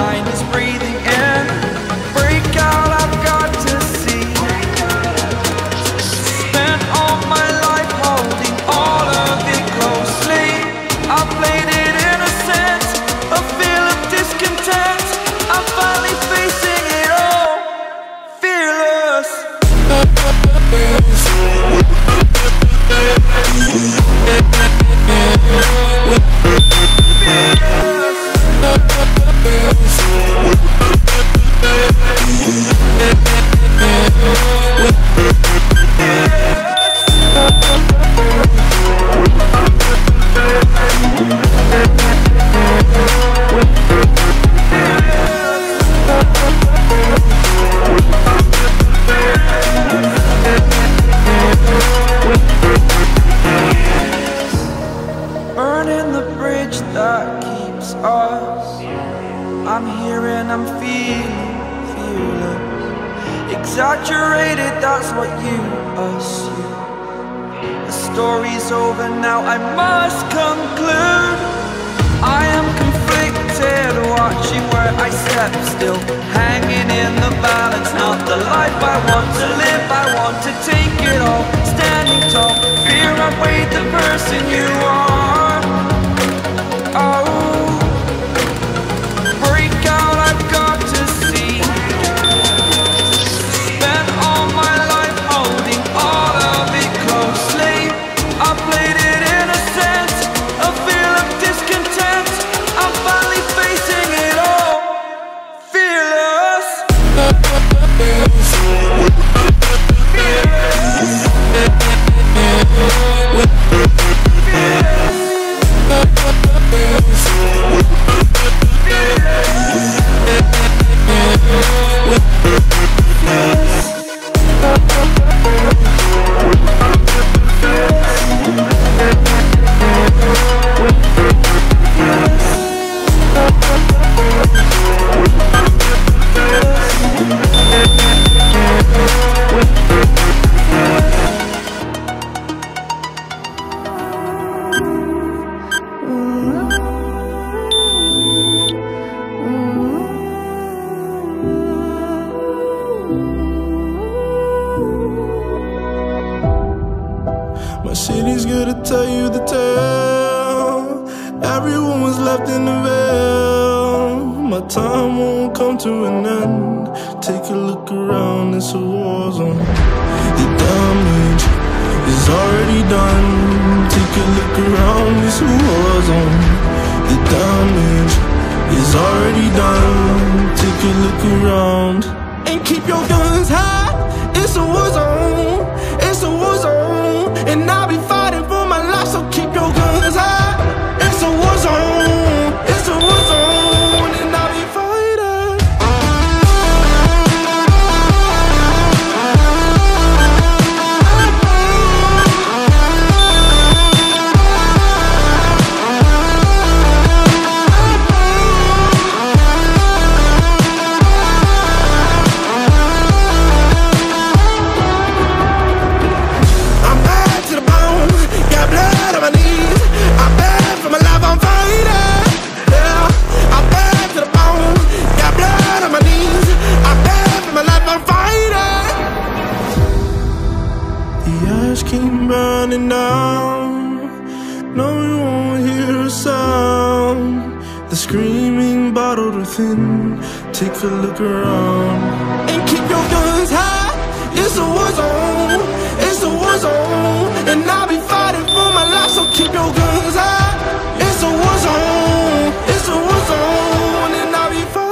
mind is breathing in. Break out, I've got to see. Spent all my life holding all of it closely. I played it innocent, a feel of discontent. I'm finally facing it all, fearless. That keeps us. I'm here and I'm feeling exaggerated, that's what you assume. The story's over now, I must conclude. I am conflicted, watching where I step still, hanging in the balance, not the life I want to live. I want to take it all, standing tall. Fear outweighed the person you are. My city's good to tell you the tale. Everyone was left in the veil. My time won't come to an end. Take a look around, it's a war zone. The damage is already done. Take a look around, it's a war zone. The damage is already done. Take a look around. And keep your guns high, it's a war zone. It's a war zone. And I'll be fighting for my life, so keep your guns high. It's a war zone, it's a war zone, and I'll be fighting. Keep burning down. No, you won't hear a sound. The screaming bottled within. Take a look around. And keep your guns high. It's a war zone. It's a war zone. And I'll be fighting for my life, so keep your guns high. It's a war zone. It's a war zone. And I'll be fighting.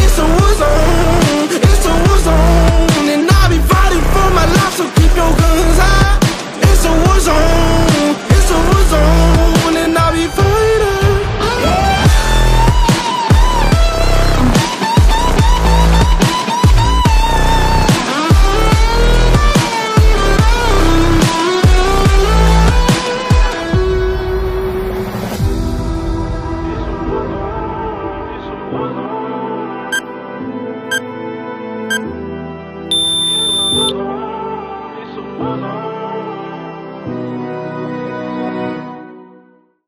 It's a war zone. It's a war zone.